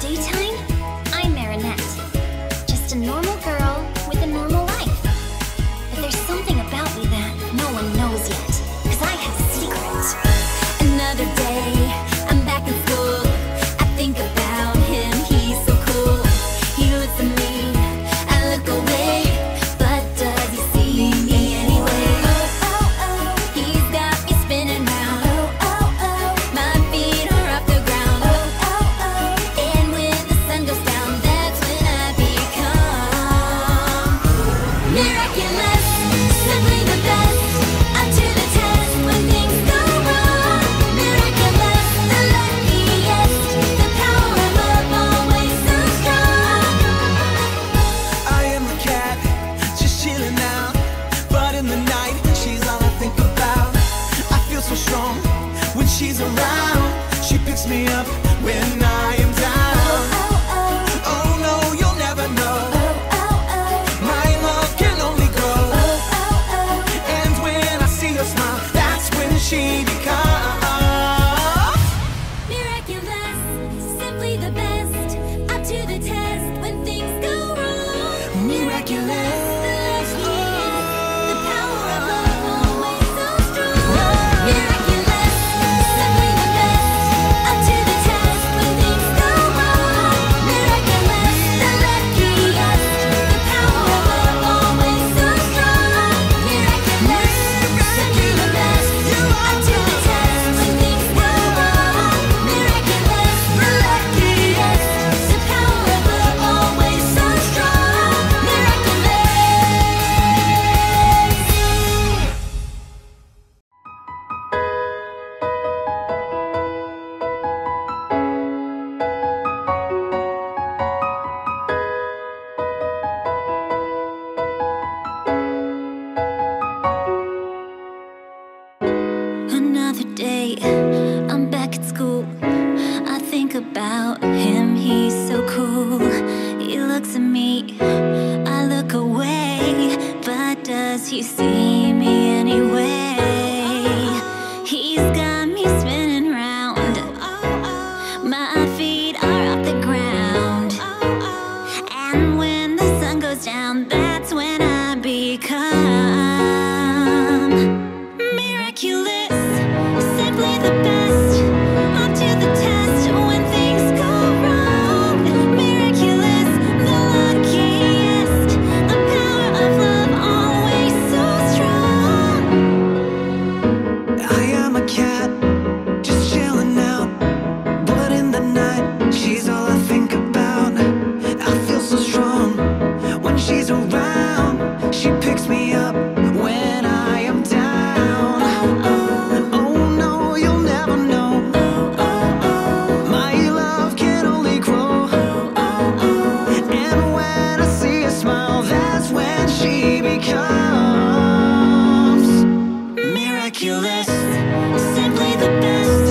daytime, I'm Marinette. Just a normal girl with a normal life. But there's something about me that no one knows yet, 'cause I have secrets. Another day, I'm back in school. I think about him, he's so cool. He looks at me, I look away, but does he see me anyway? Oh, oh, oh, he's got me spinning round. Oh, oh, oh, my feet are off the ground. Oh, oh, oh, and when the sun goes down, that's when I become miraculous, simply the best. When she's around, she picks me up when I am down. Oh, oh, oh, oh no, you'll never know. Oh, oh, oh, my love can only grow. Oh, oh, oh, and when I see her smile, that's when she becomes miraculous, simply the best. Up to the test when things go wrong. Miraculous. About him, he's so cool. He looks at me, I look away, but does he see me anyway? He's got me spinning round, my feet are off the ground, and when the sun goes down, that's when I become miraculous, simply the best. Up to the test when things go wrong. Miraculous, the luckiest. The power of love always so strong. I am a cat, just chilling out, but in the night, she's all I think about. I feel so strong when she's around. She picks me up when I am down. Oh no, you'll never know. My love can only grow, and when I see a smile, that's when she becomes miraculous, simply the best.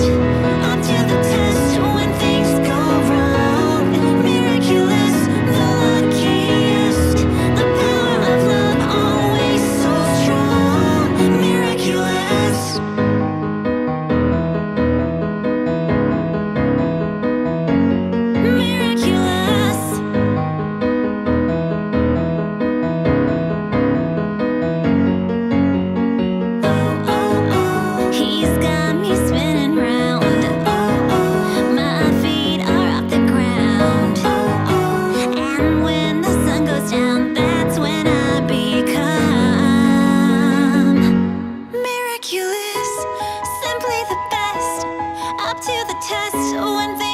Up to the test when things go wrong. Miraculous, the luckiest. The power of love always so strong. Miraculous. Miraculous. Oh, oh, oh, he's got me spinning round. Oh, oh, my feet are off the ground. Oh, oh, and when the sun goes down, that's when I become miraculous, simply the best. Up to the test when things